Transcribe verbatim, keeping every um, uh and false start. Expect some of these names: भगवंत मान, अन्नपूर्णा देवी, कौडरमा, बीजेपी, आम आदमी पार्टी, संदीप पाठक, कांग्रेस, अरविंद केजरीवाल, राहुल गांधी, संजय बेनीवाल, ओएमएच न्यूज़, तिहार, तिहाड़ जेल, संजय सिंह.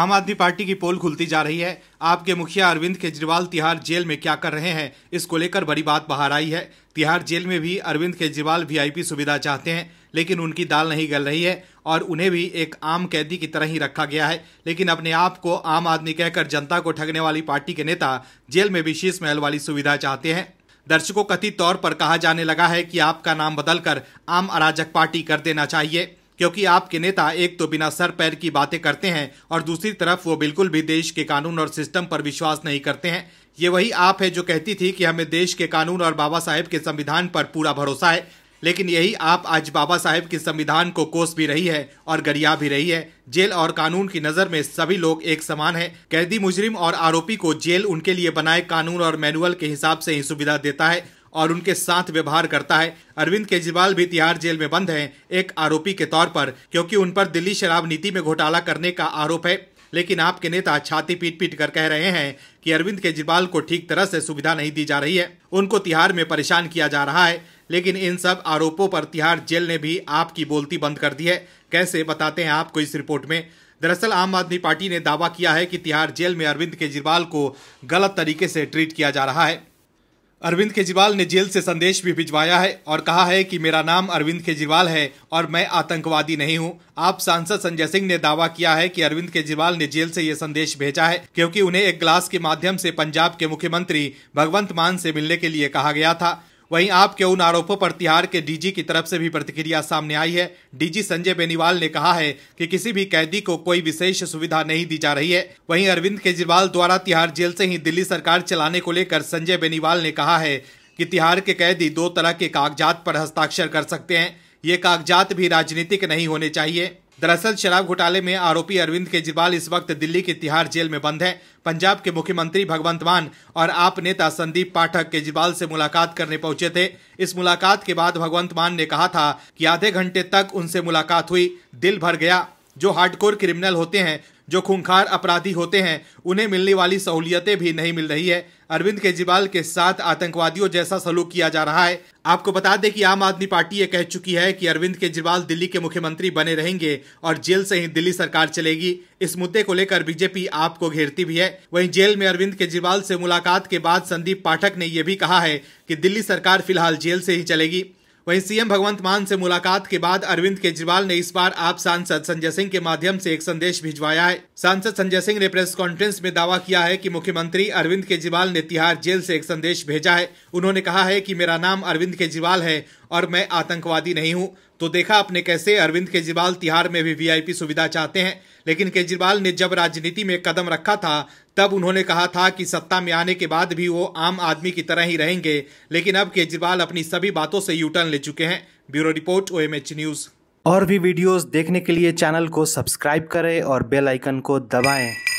आम आदमी पार्टी की पोल खुलती जा रही है। आपके मुखिया अरविंद केजरीवाल तिहार जेल में क्या कर रहे हैं, इसको लेकर बड़ी बात बाहर आई है। तिहार जेल में भी अरविंद केजरीवाल वीआईपी सुविधा चाहते हैं, लेकिन उनकी दाल नहीं गल रही है और उन्हें भी एक आम कैदी की तरह ही रखा गया है। लेकिन अपने आप को आम आदमी कहकर जनता को ठगने वाली पार्टी के नेता जेल में भी शीश महल वाली सुविधा चाहते हैं। दर्शकों, कथित तौर पर कहा जाने लगा है कि आपका नाम बदलकर आम अराजक पार्टी कर देना चाहिए, क्योंकि आपके नेता एक तो बिना सर पैर की बातें करते हैं और दूसरी तरफ वो बिल्कुल भी देश के कानून और सिस्टम पर विश्वास नहीं करते हैं। ये वही आप है जो कहती थी कि हमें देश के कानून और बाबा साहेब के संविधान पर पूरा भरोसा है, लेकिन यही आप आज बाबा साहेब के संविधान को कोस भी रही है और गरिया भी रही है। जेल और कानून की नज़र में सभी लोग एक समान है। कैदी, मुजरिम और आरोपी को जेल उनके लिए बनाए कानून और मैनुअल के हिसाब से ही सुविधा देता है और उनके साथ व्यवहार करता है। अरविंद केजरीवाल भी तिहाड़ जेल में बंद हैं, एक आरोपी के तौर पर, क्योंकि उन पर दिल्ली शराब नीति में घोटाला करने का आरोप है। लेकिन आपके नेता छाती पीट पीट कर कह रहे हैं कि अरविंद केजरीवाल को ठीक तरह से सुविधा नहीं दी जा रही है, उनको तिहाड़ में परेशान किया जा रहा है। लेकिन इन सब आरोपों पर तिहाड़ जेल ने भी आपकी बोलती बंद कर दी है। कैसे, बताते हैं आपको इस रिपोर्ट में। दरअसल आम आदमी पार्टी ने दावा किया है कि तिहाड़ जेल में अरविंद केजरीवाल को गलत तरीके से ट्रीट किया जा रहा है। अरविंद केजरीवाल ने जेल से संदेश भी भिजवाया है और कहा है कि मेरा नाम अरविंद केजरीवाल है और मैं आतंकवादी नहीं हूं। आप सांसद संजय सिंह ने दावा किया है कि अरविंद केजरीवाल ने जेल से ये संदेश भेजा है क्योंकि उन्हें एक ग्लास के माध्यम से पंजाब के मुख्यमंत्री भगवंत मान से मिलने के लिए कहा गया था। वहीं आपके उन आरोपों पर तिहाड़ के डीजी की तरफ से भी प्रतिक्रिया सामने आई है। डीजी संजय बेनीवाल ने कहा है कि किसी भी कैदी को कोई विशेष सुविधा नहीं दी जा रही है। वहीं अरविंद केजरीवाल द्वारा तिहाड़ जेल से ही दिल्ली सरकार चलाने को लेकर संजय बेनीवाल ने कहा है कि तिहाड़ के कैदी दो तरह के कागजात पर हस्ताक्षर कर सकते हैं। ये कागजात भी राजनीतिक नहीं होने चाहिए। दरअसल शराब घोटाले में आरोपी अरविंद केजरीवाल इस वक्त दिल्ली की तिहाड़ जेल में बंद हैं। पंजाब के मुख्यमंत्री भगवंत मान और आप नेता संदीप पाठक केजरीवाल से मुलाकात करने पहुंचे थे। इस मुलाकात के बाद भगवंत मान ने कहा था कि आधे घंटे तक उनसे मुलाकात हुई, दिल भर गया। जो हार्डकोर क्रिमिनल होते हैं, जो खूंखार अपराधी होते हैं, उन्हें मिलने वाली सहूलियतें भी नहीं मिल रही है। अरविंद केजरीवाल के साथ आतंकवादियों जैसा सलूक किया जा रहा है। आपको बता दें कि आम आदमी पार्टी ये कह चुकी है कि अरविंद केजरीवाल दिल्ली के मुख्यमंत्री बने रहेंगे और जेल से ही दिल्ली सरकार चलेगी। इस मुद्दे को लेकर बीजेपी आपको घेरती भी है। वहीं जेल में अरविंद केजरीवाल से मुलाकात के बाद संदीप पाठक ने यह भी कहा है कि दिल्ली सरकार फिलहाल जेल से ही चलेगी। वहीं सीएम भगवंत मान से मुलाकात के बाद अरविंद केजरीवाल ने इस बार आप सांसद संजय सिंह के माध्यम से एक संदेश भिजवाया है। सांसद संजय सिंह ने प्रेस कॉन्फ्रेंस में दावा किया है कि मुख्यमंत्री अरविंद केजरीवाल ने तिहाड़ जेल से एक संदेश भेजा है। उन्होंने कहा है कि मेरा नाम अरविंद केजरीवाल है और मैं आतंकवादी नहीं हूँ। तो देखा आपने कैसे अरविंद केजरीवाल तिहाड़ में भी वीआईपी सुविधा चाहते हैं। लेकिन केजरीवाल ने जब राजनीति में कदम रखा था तब उन्होंने कहा था कि सत्ता में आने के बाद भी वो आम आदमी की तरह ही रहेंगे, लेकिन अब केजरीवाल अपनी सभी बातों से यू टर्न ले चुके हैं। Bureau report, ओएमएच न्यूज़। और भी वीडियोस देखने के लिए चैनल को सब्सक्राइब करें और बेल आइकन को दबाएं।